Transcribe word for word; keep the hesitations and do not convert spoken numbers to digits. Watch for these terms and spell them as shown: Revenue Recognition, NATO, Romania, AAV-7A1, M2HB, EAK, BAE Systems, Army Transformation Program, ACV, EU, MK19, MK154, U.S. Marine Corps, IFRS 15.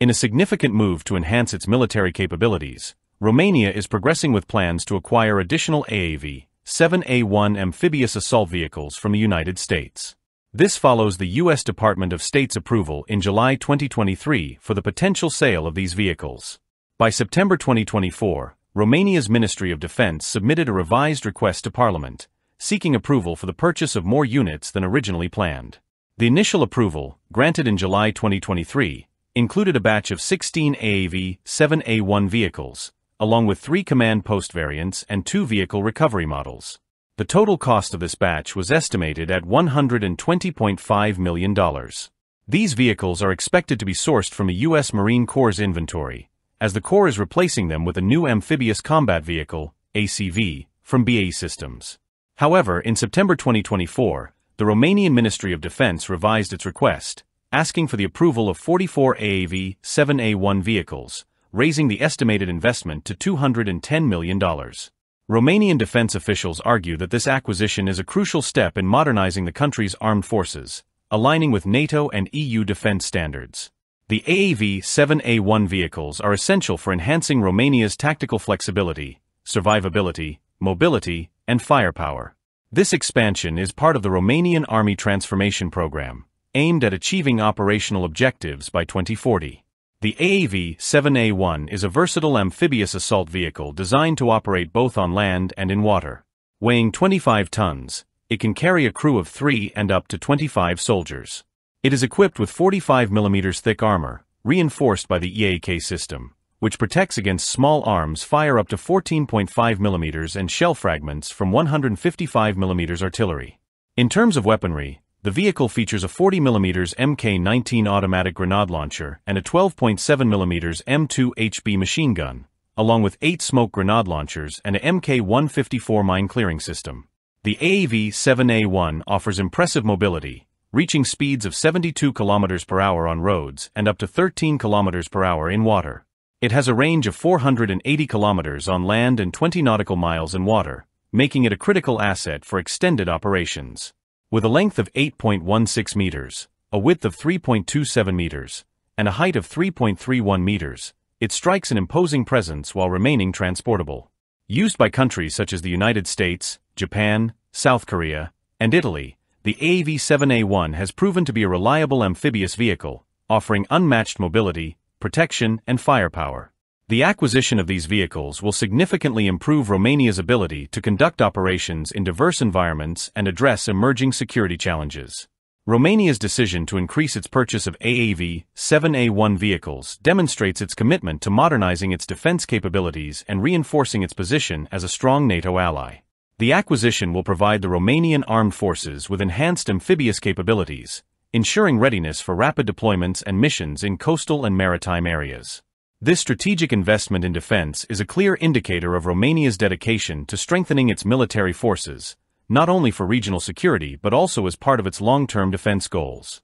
In a significant move to enhance its military capabilities, Romania is progressing with plans to acquire additional A A V seven A one amphibious assault vehicles from the United States. This follows the U S Department of State's approval in July twenty twenty-three for the potential sale of these vehicles. By September twenty twenty-four, Romania's Ministry of Defense submitted a revised request to Parliament, seeking approval for the purchase of more units than originally planned. The initial approval, granted in July twenty twenty-three, included a batch of sixteen A A V seven A one vehicles, along with three command post variants and two vehicle recovery models. The total cost of this batch was estimated at one hundred twenty point five million dollars. These vehicles are expected to be sourced from a U S Marine Corps inventory, as the Corps is replacing them with a new amphibious combat vehicle, A C V, from B A E Systems. However, in September twenty twenty-four, the Romanian Ministry of Defense revised its request, asking for the approval of forty-four A A V seven A one vehicles, raising the estimated investment to two hundred ten million dollars. Romanian defense officials argue that this acquisition is a crucial step in modernizing the country's armed forces, aligning with NATO and E U defense standards. The A A V seven A one vehicles are essential for enhancing Romania's tactical flexibility, survivability, mobility, and firepower. This expansion is part of the Romanian Army Transformation Program, aimed at achieving operational objectives by twenty forty. The A A V seven A one is a versatile amphibious assault vehicle designed to operate both on land and in water. Weighing twenty-five tons, it can carry a crew of three and up to twenty-five soldiers. It is equipped with forty-five millimeter thick armor, reinforced by the E A K system, which protects against small arms fire up to fourteen point five millimeter and shell fragments from one hundred fifty-five millimeter artillery. In terms of weaponry, the vehicle features a forty millimeter M K nineteen automatic grenade launcher and a twelve point seven millimeter M two H B machine gun, along with eight smoke grenade launchers and a M K one fifty-four mine-clearing system. The A A V seven A one offers impressive mobility, reaching speeds of seventy-two kilometers per hour on roads and up to thirteen kilometers per hour in water. It has a range of four hundred eighty kilometers on land and twenty nautical miles in water, making it a critical asset for extended operations. With a length of eight point one six meters, a width of three point two seven meters, and a height of three point three one meters, it strikes an imposing presence while remaining transportable. Used by countries such as the United States, Japan, South Korea, and Italy, the A A V seven A one has proven to be a reliable amphibious vehicle, offering unmatched mobility, protection, and firepower. The acquisition of these vehicles will significantly improve Romania's ability to conduct operations in diverse environments and address emerging security challenges. Romania's decision to increase its purchase of A A V seven A one vehicles demonstrates its commitment to modernizing its defense capabilities and reinforcing its position as a strong NATO ally. The acquisition will provide the Romanian armed forces with enhanced amphibious capabilities, ensuring readiness for rapid deployments and missions in coastal and maritime areas. This strategic investment in defense is a clear indicator of Romania's dedication to strengthening its military forces, not only for regional security but also as part of its long-term defense goals.